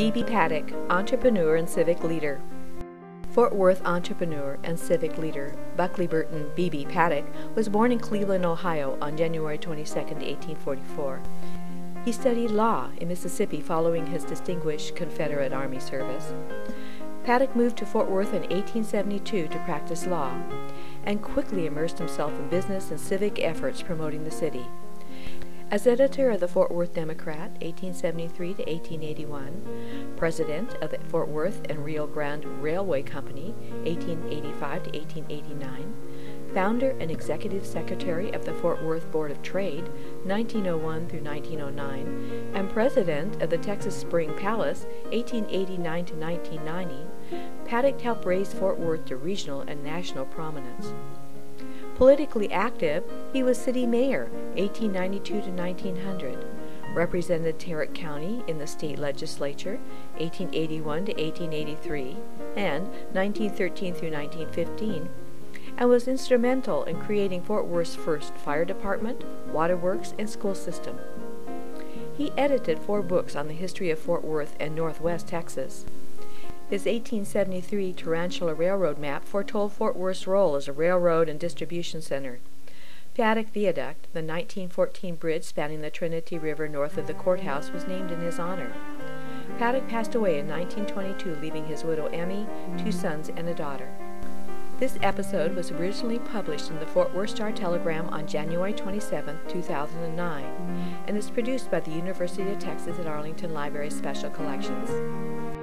B.B. Paddock, entrepreneur and civic leader. Fort Worth entrepreneur and civic leader Buckley Burton B.B. Paddock was born in Cleveland, Ohio on January 22, 1844. He studied law in Mississippi following his distinguished Confederate Army service. Paddock moved to Fort Worth in 1872 to practice law and quickly immersed himself in business and civic efforts promoting the city. As editor of the Fort Worth Democrat, 1873 to 1881, president of the Fort Worth and Rio Grande Railway Company, 1885 to 1889, founder and executive secretary of the Fort Worth Board of Trade, 1901 through 1909, and president of the Texas Spring Palace, 1889 to 1990, Paddock helped raise Fort Worth to regional and national prominence. Politically active, he was city mayor, 1892 to 1900, represented Tarrant County in the state legislature, 1881 to 1883, and 1913 through 1915, and was instrumental in creating Fort Worth's first fire department, waterworks, and school system. He edited 4 books on the history of Fort Worth and Northwest Texas. His 1873 Tarantula Railroad map foretold Fort Worth's role as a railroad and distribution center. Paddock Viaduct, the 1914 bridge spanning the Trinity River north of the courthouse, was named in his honor. Paddock passed away in 1922, leaving his widow Emmy, 2 sons, and a daughter. This episode was originally published in the Fort Worth Star-Telegram on January 27, 2009, and is produced by the University of Texas at Arlington Library Special Collections.